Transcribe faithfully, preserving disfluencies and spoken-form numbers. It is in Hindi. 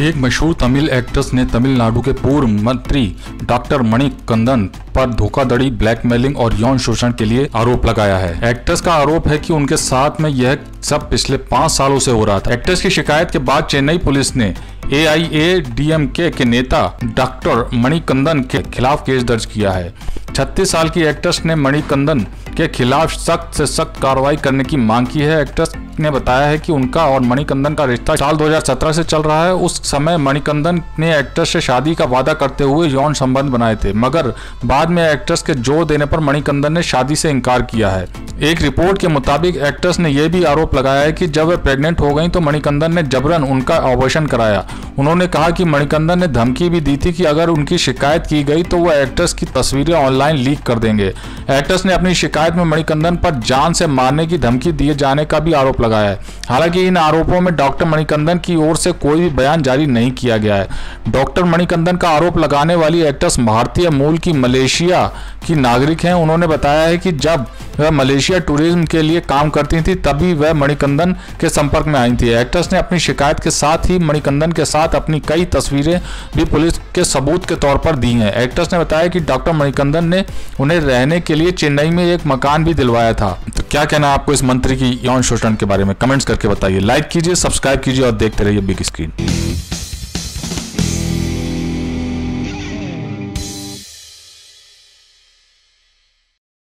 एक मशहूर तमिल एक्ट्रेस ने तमिलनाडु के पूर्व मंत्री डॉक्टर मणिकंदन पर धोखाधड़ी, ब्लैकमेलिंग और यौन शोषण के लिए आरोप लगाया है। एक्ट्रेस का आरोप है कि उनके साथ में यह सब पिछले पाँच सालों से हो रहा था। एक्ट्रेस की शिकायत के बाद चेन्नई पुलिस ने ए आई ए डी एम के के नेता डॉक्टर मणिकंदन के खिलाफ केस दर्ज किया है। छत्तीस साल की एक्ट्रेस ने मणिकंदन के खिलाफ सख्त से सख्त कार्रवाई करने की मांग की है। एक्ट्रेस ने बताया है कि उनका और मणिकंदन का रिश्ता साल दो हज़ार सत्रह से चल रहा है। उस समय मणिकंदन ने एक्ट्रेस से शादी का वादा करते हुए यौन संबंध बनाए थे, मगर बाद में एक्ट्रेस के जोर देने पर मणिकंदन ने शादी से इनकार किया है। एक रिपोर्ट के मुताबिक एक्ट्रेस ने यह भी आरोप लगाया है कि जब वे प्रेग्नेंट हो गई तो मणिकंदन ने जबरन उनका ऑपरेशन कराया। उन्होंने कहा कि मणिकंदन ने धमकी भी दी थी कि अगर उनकी शिकायत की गई तो वह एक्ट्रेस की तस्वीरें ऑनलाइन लीक कर देंगे। एक्ट्रेस ने अपनी शिकायत में मणिकंदन पर जान से मारने की धमकी दिए जाने का भी आरोप लगाया है। हालांकि इन आरोपों में डॉक्टर मणिकंदन की ओर से कोई भी बयान जारी नहीं किया गया है। डॉक्टर मणिकंदन का आरोप लगाने वाली एक्ट्रेस भारतीय मूल की मलेशिया की नागरिक हैं। उन्होंने बताया है कि जब वह मलेशिया टूरिज्म के लिए काम करती थी तभी वह मणिकंदन के संपर्क में आई थी। एक्ट्रेस ने अपनी शिकायत के साथ ही मणिकंदन के साथ अपनी कई तस्वीरें भी पुलिस के सबूत के तौर पर दी हैं। एक्ट्रेस ने बताया कि डॉक्टर मणिकंदन ने उन्हें रहने के लिए चेन्नई में एक मकान भी दिलवाया था। तो क्या कहना है आपको इस मंत्री की यौन शोषण के बारे में? कमेंट्स करके बताइए। लाइक कीजिए, सब्सक्राइब कीजिए और देखते रहिए बिग स्क्रीन।